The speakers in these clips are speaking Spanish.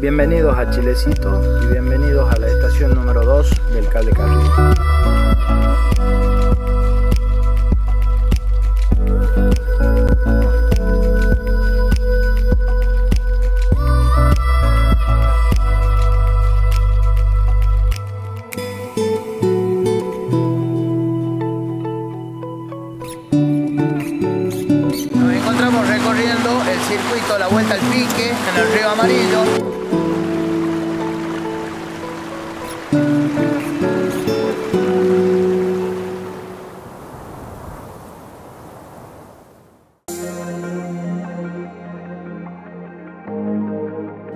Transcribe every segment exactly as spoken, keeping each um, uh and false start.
Bienvenidos a Chilecito y bienvenidos a la estación número dos del CableCarril. Nos encontramos recorriendo el circuito La Vuelta al Pique en el río Amarillo.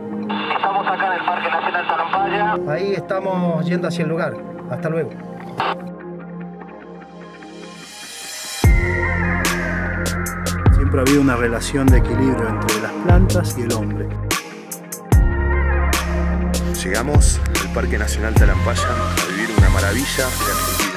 Estamos acá en el Parque Nacional Talampaya. Ahí estamos yendo hacia el lugar. Hasta luego. Siempre ha habido una relación de equilibrio entre las plantas y el hombre. Llegamos al Parque Nacional Talampaya a vivir una maravilla de Argentina.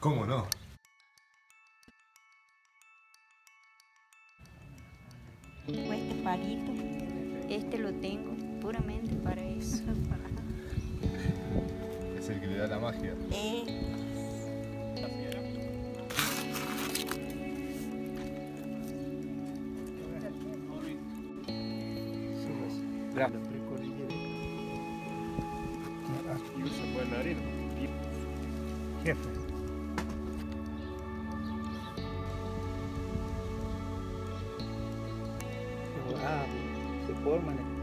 ¿Cómo no? Este palito, este lo tengo puramente para eso. Es el que le da la magia. Eh. Jefe. Ah, se forman.